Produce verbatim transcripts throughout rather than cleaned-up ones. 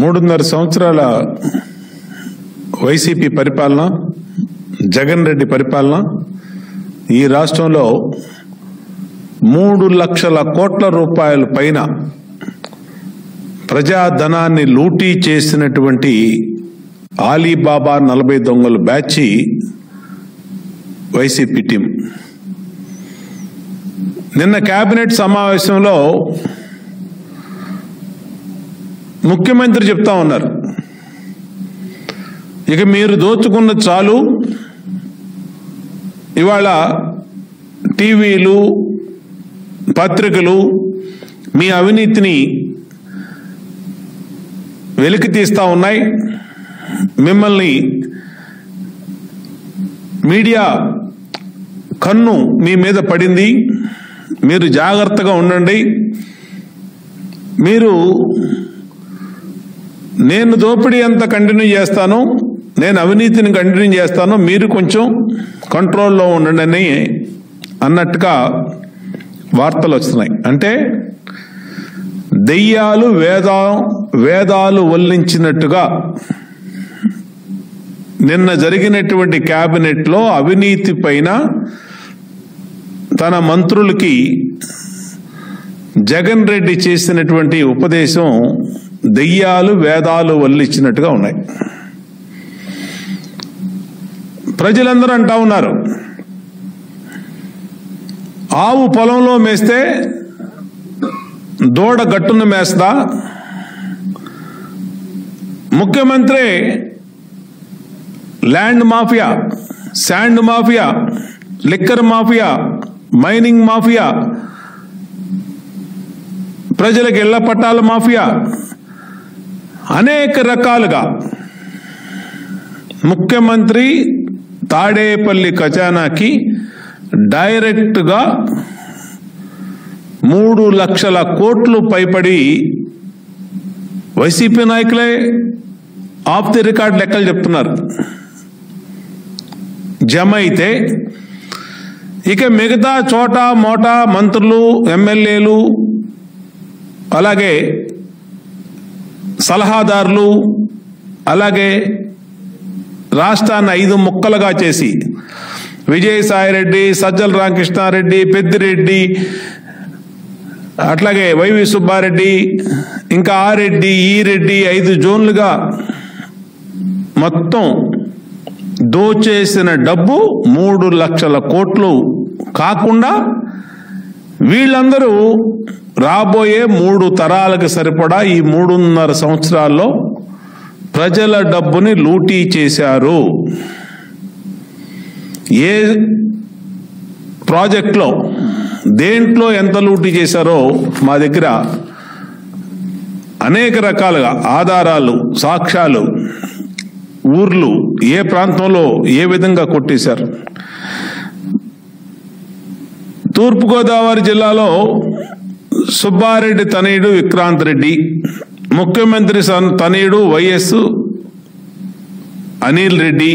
మూడున్నర సంవత్సరాల వైసీపీ పరిపాలన, జగన్ రెడ్డి పరిపాలన ఈ రాష్ట్రంలో మూడు లక్షల కోట్ల రూపాయల పైన ప్రజాధనాన్ని లూటీ చేసినటువంటి ఆలీబాబా నలభై దొంగలు బ్యాచి వైసీపీ టీం నిన్న కేబినెట్ సమావేశంలో ముఖ్యమంత్రి చెప్తా ఉన్నారు, ఇక మీరు దోచుకున్న చాలు, ఇవాళ టీవీలు పత్రికలు మీ అవినీతిని వెలికి తీస్తా ఉన్నాయి, మిమ్మల్ని మీడియా కన్ను మీ మీద పడింది, మీరు జాగ్రత్తగా ఉండండి, మీరు నేను దోపిడీ ఎంత కంటిన్యూ చేస్తాను, నేను అవినీతిని కంటిన్యూ చేస్తాను, మీరు కొంచెం కంట్రోల్లో ఉండండి అని అన్నట్టుగా వార్తలు వస్తున్నాయి. అంటే దెయ్యాలు వేదా వేదాలు వల్లించినట్టుగా నిన్న జరిగినటువంటి క్యాబినెట్లో అవినీతి పైన తన మంత్రులకి జగన్ రెడ్డి చేసినటువంటి ఉపదేశం దెయ్యాలు వేదాలు వల్లించినట్టుగా ఉన్నాయి. ప్రజలందరూ అంటా ఉన్నారు, ఆవు పొలంలో మేస్తే దూడ గట్టును మేస్తా, ముఖ్యమంత్రి land mafia, sand mafia, liquor mafia, mining mafia, ప్రజలకు ఇళ్ల పట్టాల మాఫియా, అనేక రకాలుగా ముఖ్యమంత్రి తాడేపల్లి ఖజానాకి డైరెక్ట్గా మూడు లక్షల కోట్లు పైపడి వైసీపీ నాయకులే ఆఫ్ ది రికార్డ్ లెక్కలు చెప్తున్నారు జమ అయితే. ఇక మిగతా చోట మోట మంత్రులు, ఎమ్మెల్యేలు, అలాగే సలహాదారులు, అలాగే రాష్ట్రాన్ని ఐదు ముక్కలుగా చేసి విజయసాయిరెడ్డి, సజ్జల రామకృష్ణారెడ్డి, పెద్దిరెడ్డి, అట్లాగే వైవి సుబ్బారెడ్డి, ఇంకా ఆ రెడ్డి, ఈ రెడ్డి, ఐదు జోన్లుగా మొత్తం దోచేసిన డబ్బు మూడు లక్షల కోట్లు కాకుండా వీళ్ళందరూ రాబోయే మూడు తరాలకు సరిపడా ఈ మూడున్నర సంవత్సరాల్లో ప్రజల డబ్బుని లూటీ చేశారు. ఏ ప్రాజెక్ట్లో దేంట్లో ఎంత లూటీ చేశారో మా దగ్గర అనేక రకాలుగా ఆధారాలు, సాక్ష్యాలు, ఊర్లు ఏ ప్రాంతంలో ఏ విధంగా కొట్టేశారు. తూర్పుగోదావరి జిల్లాలో సుబ్బారెడ్డి తనయుడు విక్రాంత్ రెడ్డి, ముఖ్యమంత్రి తనయుడు వైఎస్ అనిల్ రెడ్డి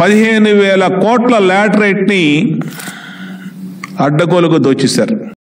పదిహేను వేల కోట్ల లాటరైట్ని అడ్డగోలుగా దోచేశారు.